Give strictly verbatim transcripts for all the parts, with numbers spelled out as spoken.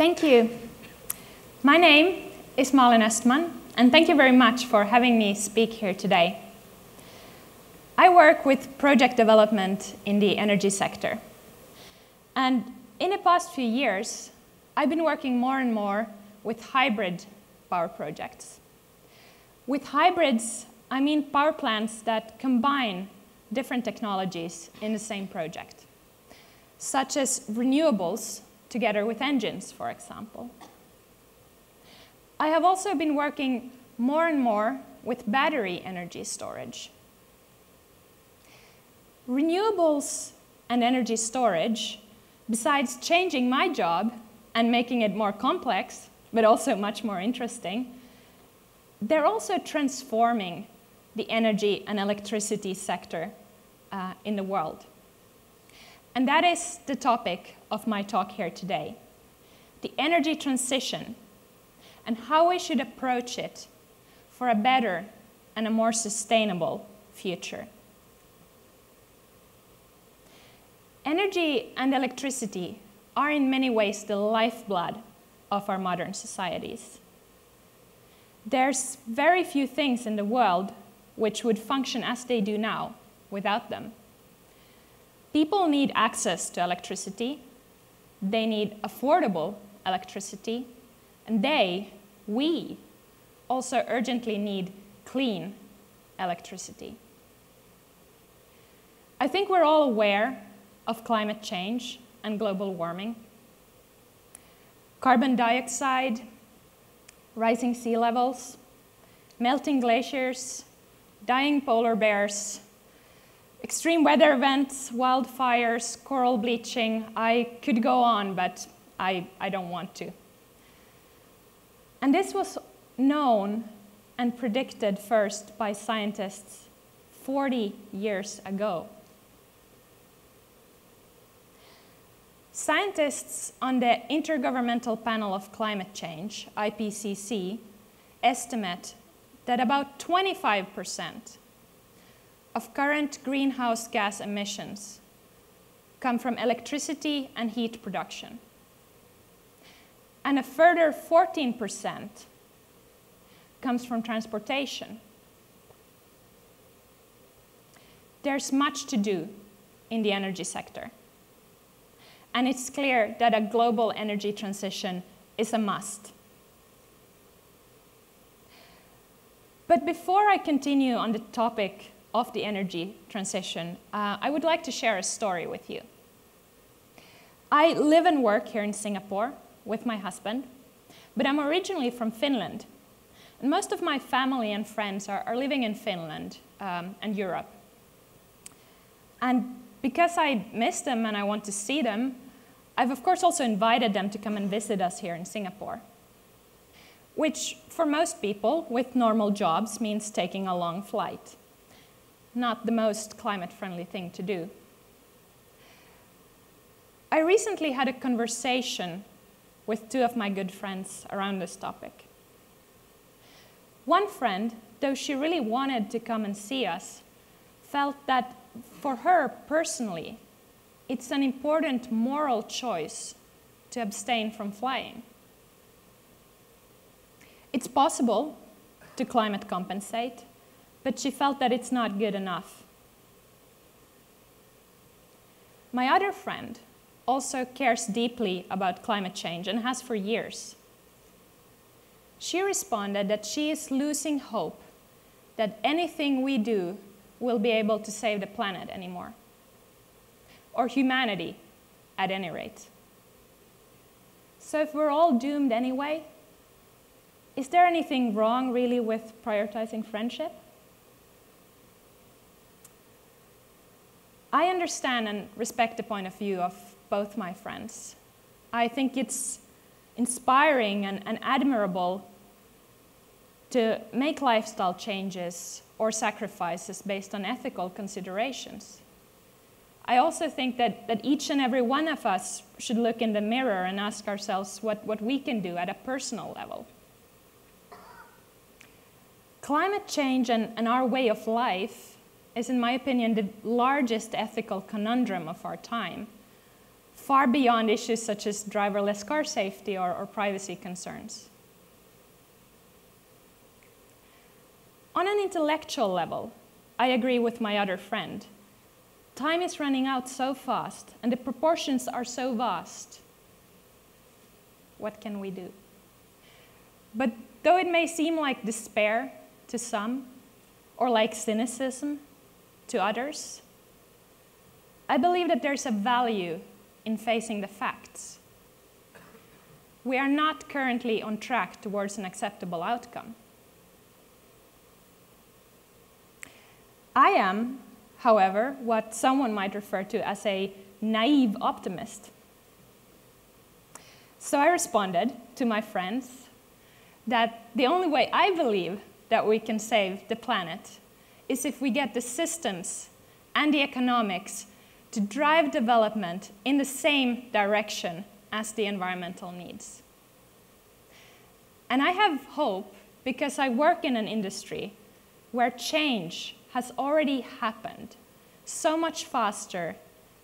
Thank you. My name is Malin Östman, and thank you very much for having me speak here today. I work with project development in the energy sector. And in the past few years, I've been working more and more with hybrid power projects. With hybrids, I mean power plants that combine different technologies in the same project, such as renewables together with engines, for example. I have also been working more and more with battery energy storage. Renewables and energy storage, besides changing my job and making it more complex, but also much more interesting, they're also transforming the energy and electricity sector uh, in the world. And that is the topic of my talk here today, the energy transition and how we should approach it for a better and a more sustainable future. Energy and electricity are in many ways the lifeblood of our modern societies. There's very few things in the world which would function as they do now without them. People need access to electricity, they need affordable electricity, and they, we, also urgently need clean electricity. I think we're all aware of climate change and global warming. Carbon dioxide, rising sea levels, melting glaciers, dying polar bears, extreme weather events, wildfires, coral bleaching. I could go on, but I, I don't want to. And this was known and predicted first by scientists forty years ago. Scientists on the Intergovernmental Panel on Climate Change, I P C C, estimate that about twenty-five percent of current greenhouse gas emissions come from electricity and heat production. And a further fourteen percent comes from transportation. There's much to do in the energy sector. And it's clear that a global energy transition is a must. But before I continue on the topic of the energy transition, uh, I would like to share a story with you. I live and work here in Singapore with my husband, but I'm originally from Finland. And most of my family and friends are, are living in Finland um, and Europe. And because I miss them and I want to see them, I've of course also invited them to come and visit us here in Singapore, which for most people with normal jobs means taking a long flight. Not the most climate-friendly thing to do. I recently had a conversation with two of my good friends around this topic. One friend, though she really wanted to come and see us, felt that for her personally, it's an important moral choice to abstain from flying. It's possible to climate compensate, but she felt that it's not good enough. My other friend also cares deeply about climate change and has for years. She responded that she is losing hope that anything we do will be able to save the planet anymore, or humanity at any rate. So if we're all doomed anyway, is there anything wrong really with prioritizing friendship? I understand and respect the point of view of both my friends. I think it's inspiring and, and admirable to make lifestyle changes or sacrifices based on ethical considerations. I also think that, that each and every one of us should look in the mirror and ask ourselves what, what we can do at a personal level. Climate change and, and our way of life is, in my opinion, the largest ethical conundrum of our time, far beyond issues such as driverless car safety or, or privacy concerns. On an intellectual level, I agree with my other friend. Time is running out so fast, and the proportions are so vast. What can we do? But though it may seem like despair to some, or like cynicism to others, I believe that there's a value in facing the facts. We are not currently on track towards an acceptable outcome. I am, however, what someone might refer to as a naive optimist. So I responded to my friends that the only way I believe that we can save the planet is if we get the systems and the economics to drive development in the same direction as the environmental needs. And I have hope because I work in an industry where change has already happened so much faster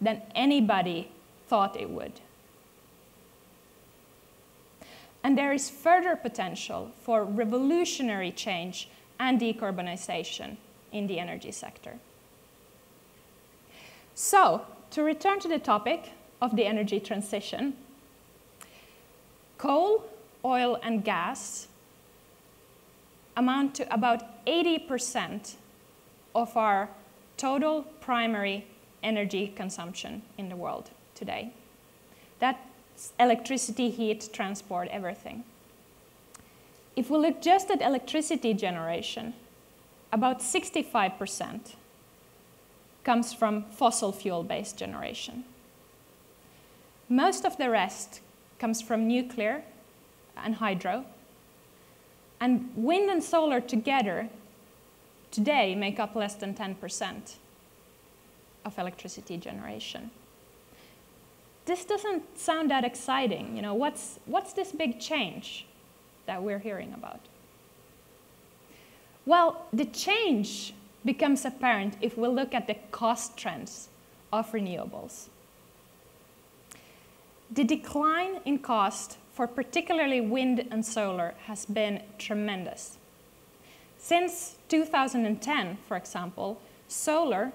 than anybody thought it would. And there is further potential for revolutionary change and decarbonization in the energy sector. So, to return to the topic of the energy transition, coal, oil, and gas amount to about eighty percent of our total primary energy consumption in the world today. That's electricity, heat, transport, everything. If we look just at electricity generation, about sixty-five percent comes from fossil fuel-based generation. Most of the rest comes from nuclear and hydro, and wind and solar together today make up less than ten percent of electricity generation. This doesn't sound that exciting. You know, what's, what's this big change that we're hearing about? Well, the change becomes apparent if we look at the cost trends of renewables. The decline in cost for particularly wind and solar has been tremendous. Since two thousand ten, for example, solar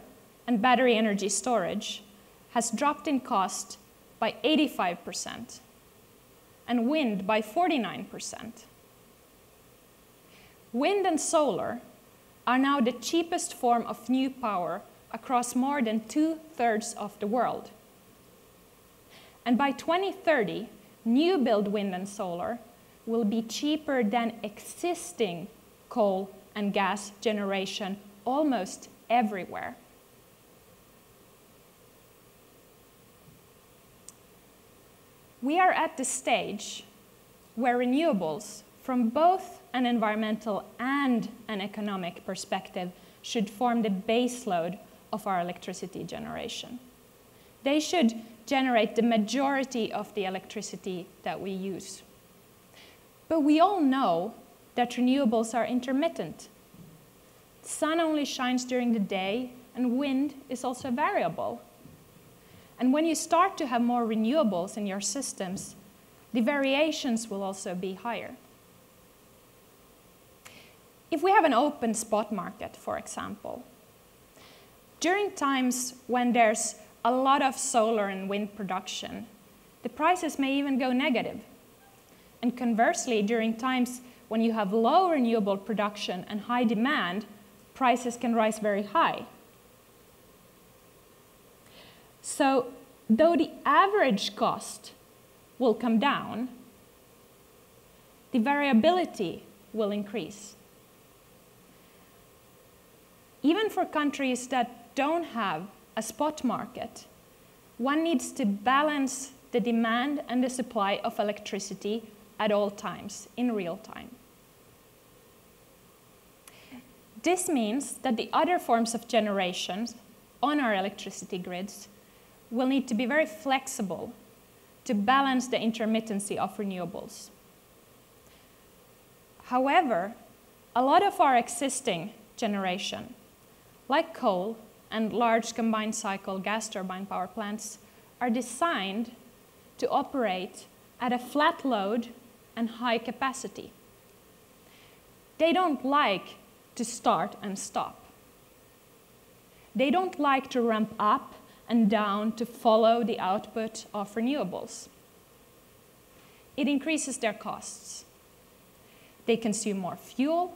and battery energy storage has dropped in cost by eighty-five percent and wind by forty-nine percent. Wind and solar are now the cheapest form of new power across more than two-thirds of the world. And by twenty thirty, new build wind and solar will be cheaper than existing coal and gas generation almost everywhere. We are at the stage where renewables, from both an environmental and an economic perspective, should form the baseload of our electricity generation. They should generate the majority of the electricity that we use. But we all know that renewables are intermittent. Sun only shines during the day, and wind is also variable. And when you start to have more renewables in your systems, the variations will also be higher. If we have an open spot market, for example, during times when there's a lot of solar and wind production, the prices may even go negative. And conversely, during times when you have low renewable production and high demand, prices can rise very high. So, though the average cost will come down, the variability will increase. Even for countries that don't have a spot market, one needs to balance the demand and the supply of electricity at all times, in real time. This means that the other forms of generation on our electricity grids will need to be very flexible to balance the intermittency of renewables. However, a lot of our existing generation, like coal and large combined cycle gas turbine power plants, are designed to operate at a flat load and high capacity. They don't like to start and stop. They don't like to ramp up and down to follow the output of renewables. It increases their costs. They consume more fuel,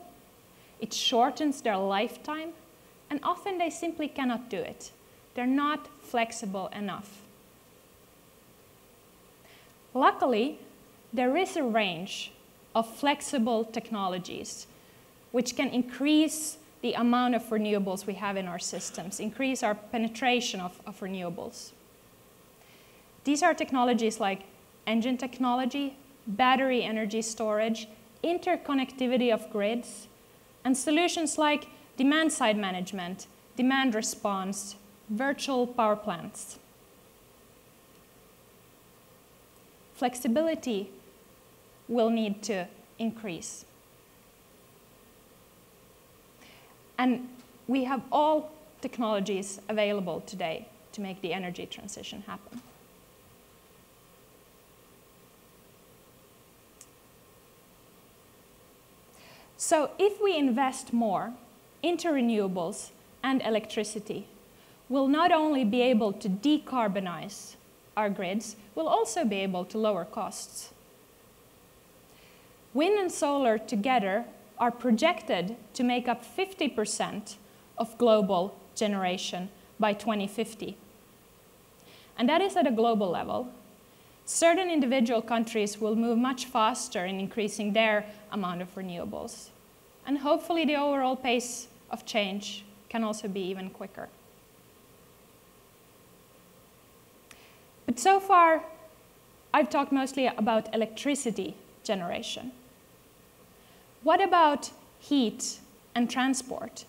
it shortens their lifetime, and often they simply cannot do it. They're not flexible enough. Luckily, there is a range of flexible technologies which can increase the amount of renewables we have in our systems, increase our penetration of, of renewables. These are technologies like engine technology, battery energy storage, interconnectivity of grids, and solutions like demand-side management, demand response, virtual power plants. Flexibility will need to increase. And we have all technologies available today to make the energy transition happen. So if we invest more into renewables and electricity, we'll not only be able to decarbonize our grids, we'll also be able to lower costs. Wind and solar together are projected to make up fifty percent of global generation by twenty fifty. And that is at a global level. Certain individual countries will move much faster in increasing their amount of renewables. And hopefully the overall pace of change can also be even quicker. But so far, I've talked mostly about electricity generation. What about heat and transport?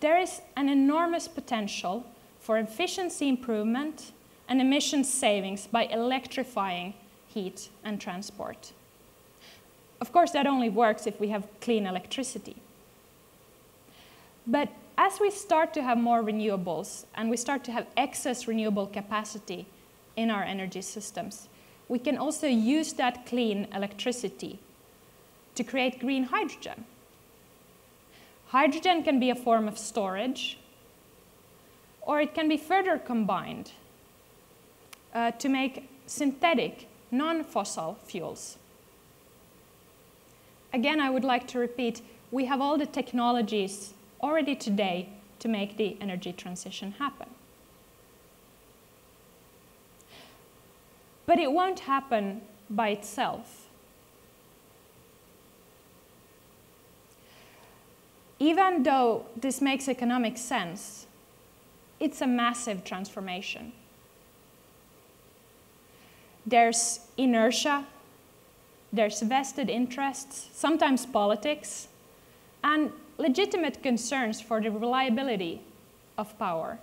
There is an enormous potential for efficiency improvement and emissions savings by electrifying heat and transport. Of course, that only works if we have clean electricity. But as we start to have more renewables and we start to have excess renewable capacity in our energy systems, we can also use that clean electricity to create green hydrogen. Hydrogen can be a form of storage, or it can be further combined uh, to make synthetic, non-fossil fuels. Again, I would like to repeat, we have all the technologies already today to make the energy transition happen. But it won't happen by itself. Even though this makes economic sense, it's a massive transformation. There's inertia, there's vested interests, sometimes politics, and legitimate concerns for the reliability of power.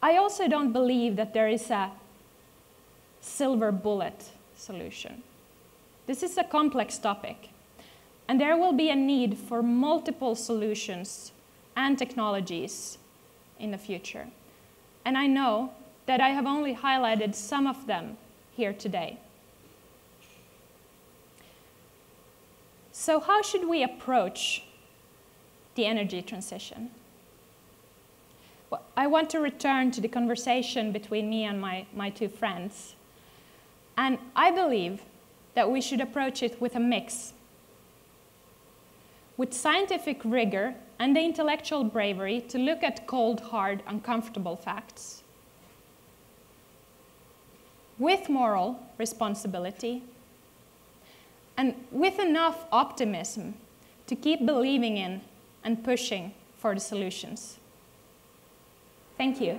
I also don't believe that there is a silver bullet solution. This is a complex topic. And there will be a need for multiple solutions and technologies in the future. And I know that I have only highlighted some of them here today. So how should we approach the energy transition? Well, I want to return to the conversation between me and my, my two friends. And I believe that we should approach it with a mix. With scientific rigor and the intellectual bravery to look at cold, hard, uncomfortable facts. With moral responsibility. And with enough optimism to keep believing in and pushing for the solutions. Thank you.